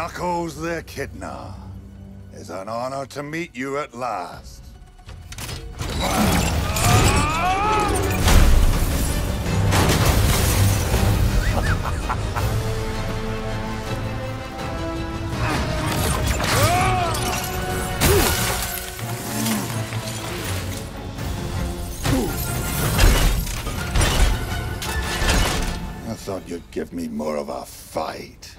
Knuckles the Echidna. It's an honor to meet you at last. I thought you'd give me more of a fight.